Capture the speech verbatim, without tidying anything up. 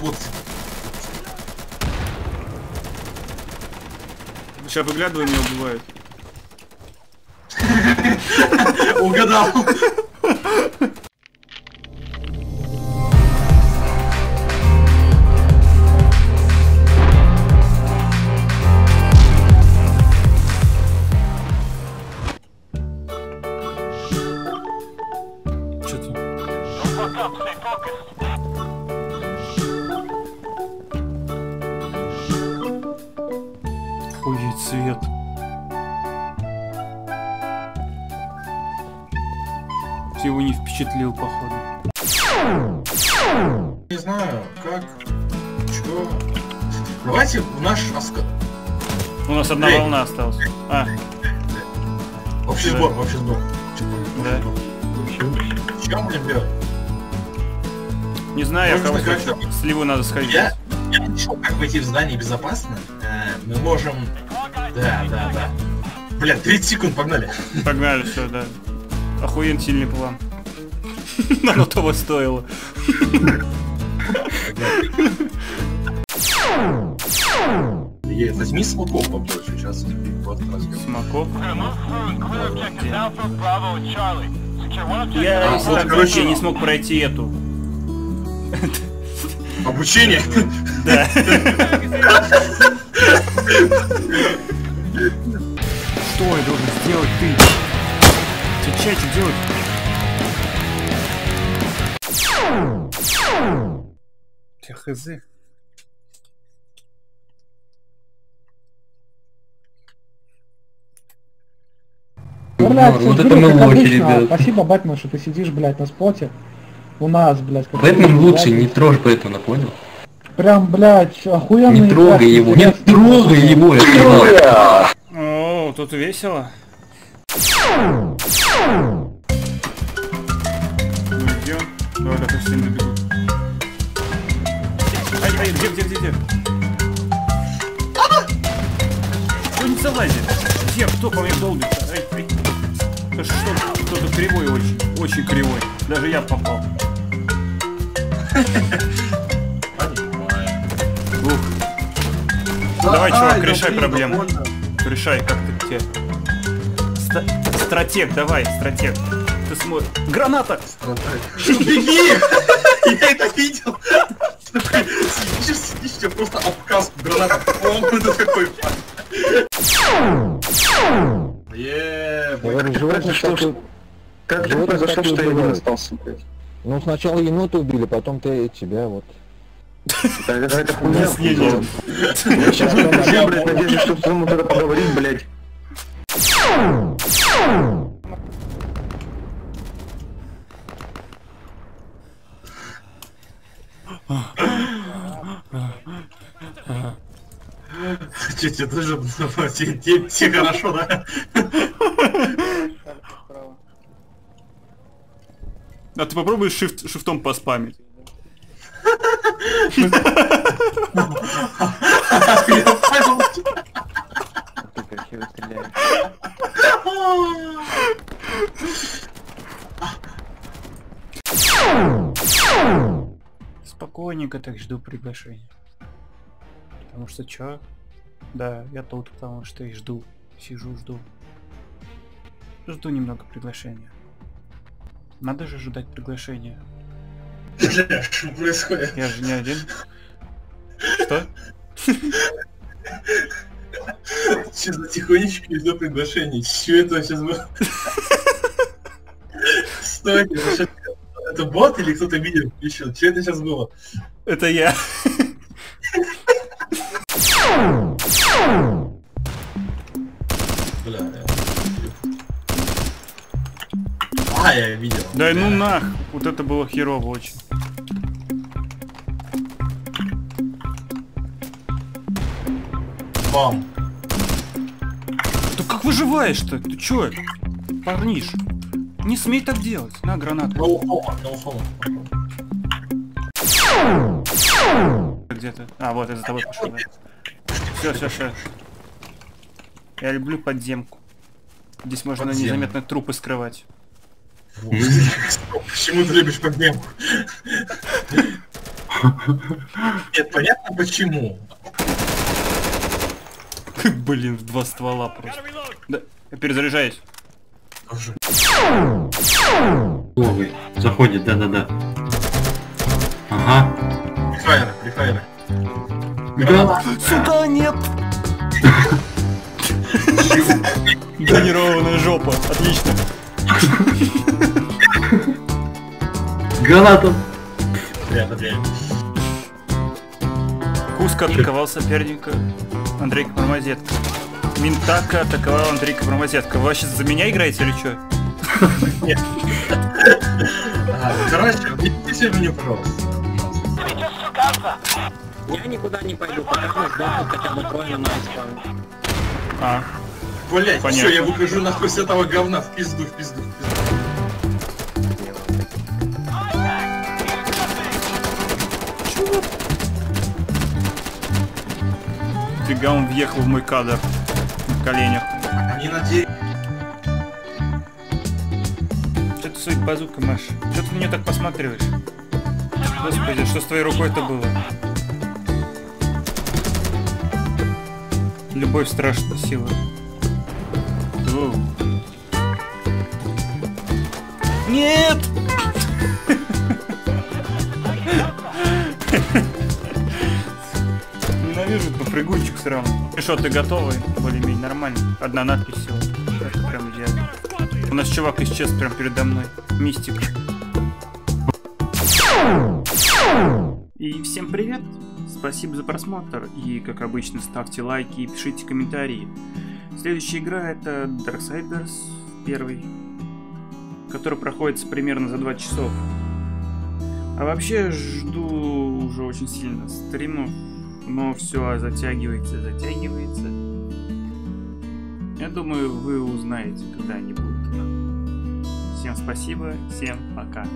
Вот. Сейчас выглядывай, меня убивают. Угадал. Ой, цвет. Ты его не впечатлил, походу. Не знаю, как, чё. Давайте в наш... У нас одна Эй. волна осталась. А. Общий да. сбор, общий сбор. Да. Чем, ребят? Не знаю, я кого-то хочу. Сливу надо сходить. Я, я ничего, как войти в здание безопасно. Мы можем... Да, да, да. Бля, тридцать секунд, погнали. Погнали, все, да. Охуенно сильный план. На готово стоило. Возьми смоков побольше, сейчас вот разберем. Смоков? Я, вот, короче, не смог пройти эту. Обучение? Да. Что я должен сделать ты? Тебе чачу делать? Тебя хз. Блядь, вот это мы лохи, ребят. Спасибо, Бэтмен, что ты сидишь, блядь, на споте. У нас, блядь. Бэтмен лучше, не трожь Бэтмена, понял? Прям, блядь, охуенно. Не трогай его, не трогай его, я сказал. О, тут весело. Где? Давай, да, почти не добегу. Ай, ай, где, где, где, где? Кто не залазит? Где, кто по мне долбит? Ай, ай. Кто-то кривой очень, очень кривой. Даже я попал. Давай, чувак, решай проблему. Решай, как ты где. Стратег, давай, стратег. Ты смотри. Граната! Беги! Я это видел! Сидишь, сидишь, тебе просто обкаску граната. Он это какой фан. Еее, как же произошло, что я не остался, блядь? Ну сначала енота убили, потом ты и тебя вот. Это хуйня. Я сейчас не друзья, блядь, надеюсь, что с ним надо поговорить, блядь. Че, тебе тоже тебе хорошо, да? А ты попробуй шифт, шифтом поспамить. Ты красиво стреляешь. Спокойненько так жду приглашения. Потому что чё? Да, я тут, потому что и жду. Сижу, жду. Жду немного приглашения. Надо же ждать приглашения. Бля, что происходит? Я же не один. Что? Сейчас за тихонечко жду приглашение. Чё это вообще было? Стой, это бот или кто-то видел еще? Чё это сейчас было? Это я. Бля. А, я видел. Дай да. ну нах, вот это было херово очень. Бам. Да как выживаешь-то? Ты чё, парниш? Не смей так делать. На, гранату. No home, no home. Где-то. А, вот, я за тобой пошел. Все, все, все. Я люблю подземку. Здесь можно Подзем. незаметно трупы скрывать. Почему ты любишь подземку? Нет, понятно почему. Блин, в два ствола просто. Да, я перезаряжаюсь. Новый. Заходит, да-да-да. Ага. Прифайеры, прифайеры. Да. Сюда нет. Бронированная жопа, отлично. Гранатом. Рядом, рядом. Куска атаковал соперника AndreikaMarmazetka. Минтака атаковал AndreikaMarmazetka. Вы сейчас за меня играете или что? Нет. Короче, идите все в меню, пожалуйста. Ты идешь сюда? Я никуда не пойду, пока мы сдохнем хотя бы кроме на испанке. А. Блять, все, я выхожу нахуй с этого говна в пизду, в пизду, в пизду. Фига, он въехал в мой кадр на коленях. Не надеюсь. Что ты своей базукой машешь? Что ты в нее так посматриваешь? Господи, что с твоей рукой-то было? Любовь страшная сила. Воу. Нет! Ненавижу попрыгунчик сразу. И что, ты готовый? Более-менее нормально. Одна надпись всего. Это прям идеально. У нас чувак исчез прям передо мной. Мистик. И всем привет. Спасибо за просмотр. И, как обычно, ставьте лайки и пишите комментарии. Следующая игра — это Darksiders первый, который проходится примерно за два часов. А вообще жду уже очень сильно стримов, но все затягивается, затягивается. Я думаю, вы узнаете когда-нибудь. Всем спасибо, всем пока.